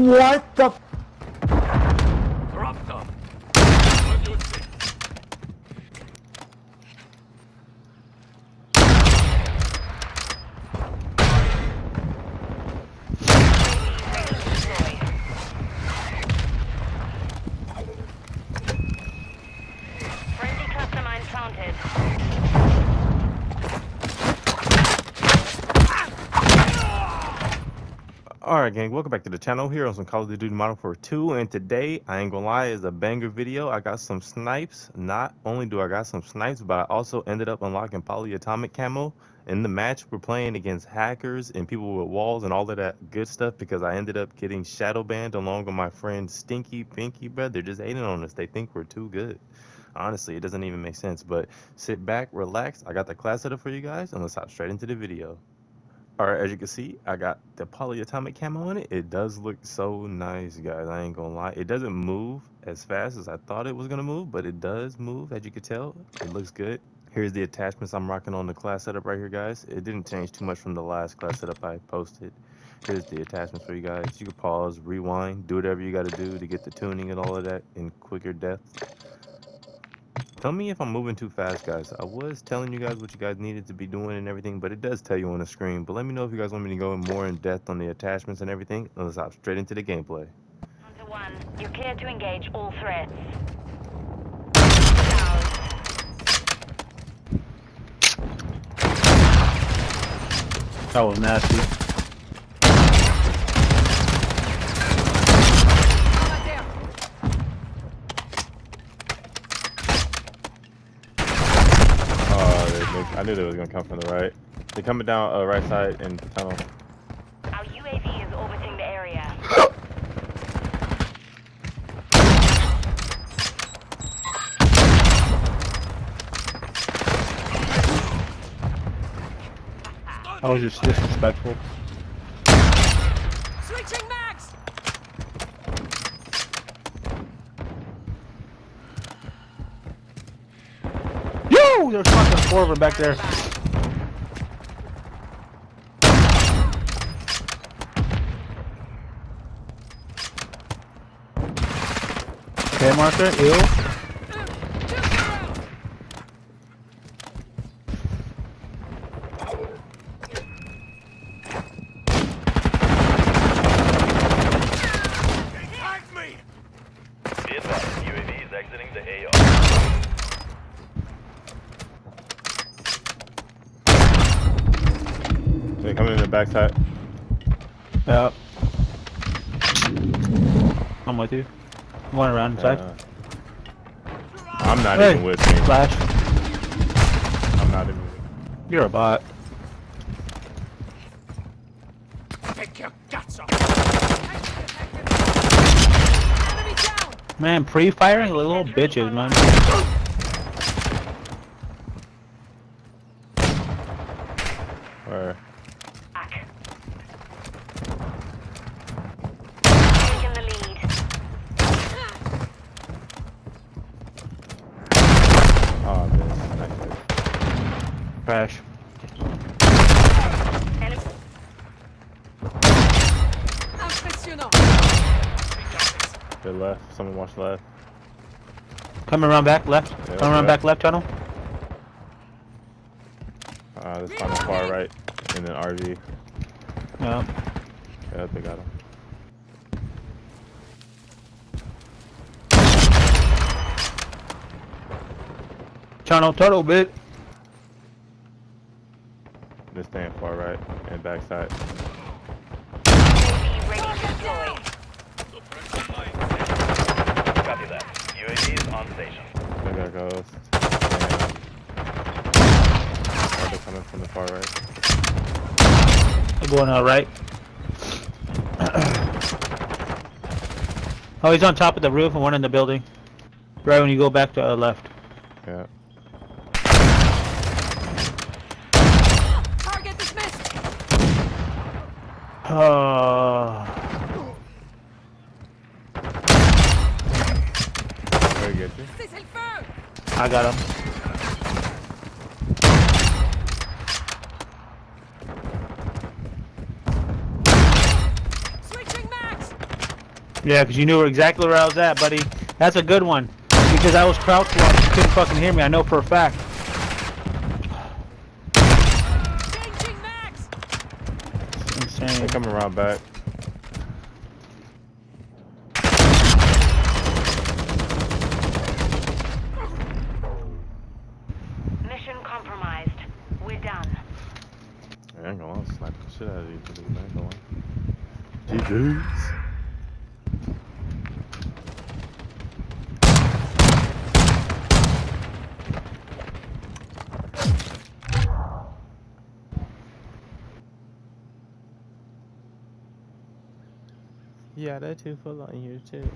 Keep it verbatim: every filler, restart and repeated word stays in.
What the? Alright gang, welcome back to the channel here on some Call of Duty Modern Warfare two, and today, I ain't gonna lie, is a banger video. I got some snipes. Not only do I got some snipes, but I also ended up unlocking polyatomic camo. In the match, we're playing against hackers and people with walls and all of that good stuff because I ended up getting shadow banned along with my friend Stinky Pinky, bro. They're just hating on us. They think we're too good. Honestly, it doesn't even make sense, but sit back, relax. I got the class set up for you guys, and let's hop straight into the video. Alright, as you can see, I got the polyatomic camo in it. It does look so nice, guys. I ain't gonna lie. It doesn't move as fast as I thought it was gonna move, but it does move, as you can tell. It looks good. Here's the attachments I'm rocking on the class setup right here, guys. It didn't change too much from the last class setup I posted. Here's the attachments for you guys. You can pause, rewind, do whatever you gotta do to get the tuning and all of that in quicker depth. Tell me if I'm moving too fast, guys. I was telling you guys what you guys needed to be doing and everything, but it does tell you on the screen. But let me know if you guys want me to go more in depth on the attachments and everything. Let's hop straight into the gameplay. One to one. You're clear to engage all threats. That was nasty. I knew they was gonna come from the right. They're coming down uh, right side in the tunnel. Our U A V is orbiting the area. I was just disrespectful. Switching max. Yo, there's fucking four of them back there. Okay, marker, ew. Tag me. Be advised, U A V is exiting the A R. They're coming in the back side. Yeah. I'm with you. I'm going around inside. Uh, I'm not hey. even with you. Flash. I'm not even with you. You're a bot. Take your guts off. Man, pre-firing little bitches, man. Where? Crash. They're left. Someone watch left. Come around back left. Yeah, Come around back left tunnel. Uh, this tunnel far right. And then R V. Yeah. Yeah, they got him. Tunnel, turtle bit. Just staying far right and backside. U A V ready to deploy. Copy that. U A V is on station. There goes. And they're coming from the far right. They're going out right. Oh, he's on top of the roof and one in the building. Right when you go back to uh, left. Yeah. Oh. Where you get you? I got him. Switching max. Yeah, because you knew exactly where I was at, buddy. That's a good one. Because I was crouched and you couldn't fucking hear me. I know for a fact. It's insane. They're coming around back. Mission compromised. We're done. I ain't gonna slap the shit out of you. I ain't gonna lie. Yatta two full on here too.